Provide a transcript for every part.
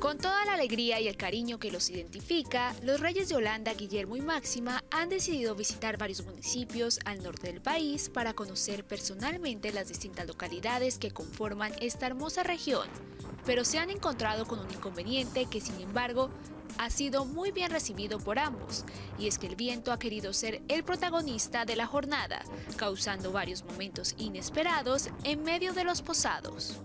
Con toda la alegría y el cariño que los identifica, los reyes de Holanda, Guillermo y Máxima, han decidido visitar varios municipios al norte del país para conocer personalmente las distintas localidades que conforman esta hermosa región, pero se han encontrado con un inconveniente que, sin embargo, ha sido muy bien recibido por ambos, y es que el viento ha querido ser el protagonista de la jornada, causando varios momentos inesperados en medio de los posados.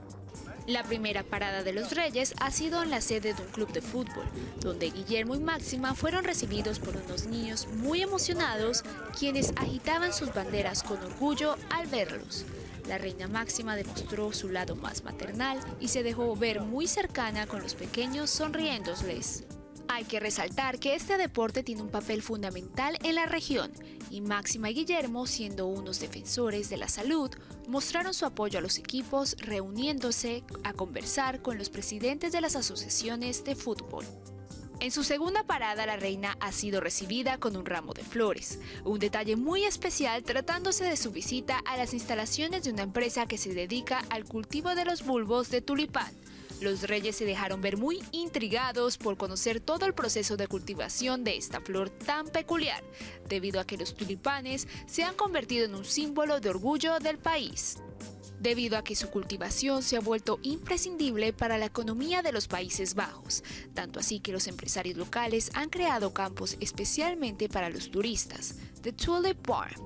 La primera parada de los Reyes ha sido en la sede de un club de fútbol, donde Guillermo y Máxima fueron recibidos por unos niños muy emocionados, quienes agitaban sus banderas con orgullo al verlos. La reina Máxima demostró su lado más maternal y se dejó ver muy cercana con los pequeños, sonriéndoles. Hay que resaltar que este deporte tiene un papel fundamental en la región, y Máxima y Guillermo, siendo unos defensores de la salud, mostraron su apoyo a los equipos reuniéndose a conversar con los presidentes de las asociaciones de fútbol. En su segunda parada, la reina ha sido recibida con un ramo de flores, un detalle muy especial tratándose de su visita a las instalaciones de una empresa que se dedica al cultivo de los bulbos de tulipán. Los reyes se dejaron ver muy intrigados por conocer todo el proceso de cultivación de esta flor tan peculiar, debido a que los tulipanes se han convertido en un símbolo de orgullo del país, debido a que su cultivación se ha vuelto imprescindible para la economía de los Países Bajos, tanto así que los empresarios locales han creado campos especialmente para los turistas, The Tulip Park.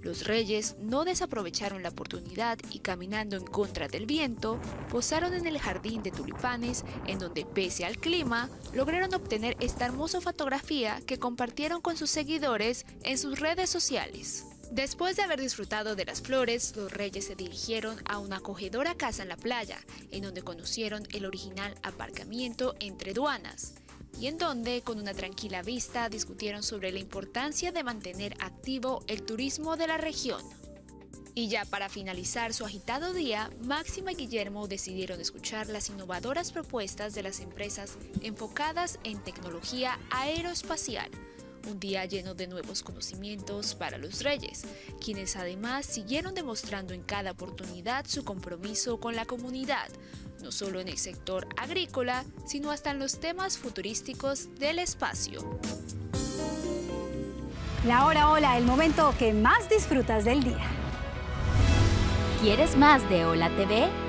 Los reyes no desaprovecharon la oportunidad y, caminando en contra del viento, posaron en el jardín de tulipanes, en donde, pese al clima, lograron obtener esta hermosa fotografía que compartieron con sus seguidores en sus redes sociales. Después de haber disfrutado de las flores, los reyes se dirigieron a una acogedora casa en la playa, en donde conocieron el original aparcamiento entre duanas, y en donde, con una tranquila vista, discutieron sobre la importancia de mantener activo el turismo de la región. Y ya para finalizar su agitado día, Máxima y Guillermo decidieron escuchar las innovadoras propuestas de las empresas enfocadas en tecnología aeroespacial. Un día lleno de nuevos conocimientos para los reyes, quienes además siguieron demostrando en cada oportunidad su compromiso con la comunidad, no solo en el sector agrícola, sino hasta en los temas futurísticos del espacio. La hora hola, el momento que más disfrutas del día. ¿Quieres más de ¡HOLA! TV?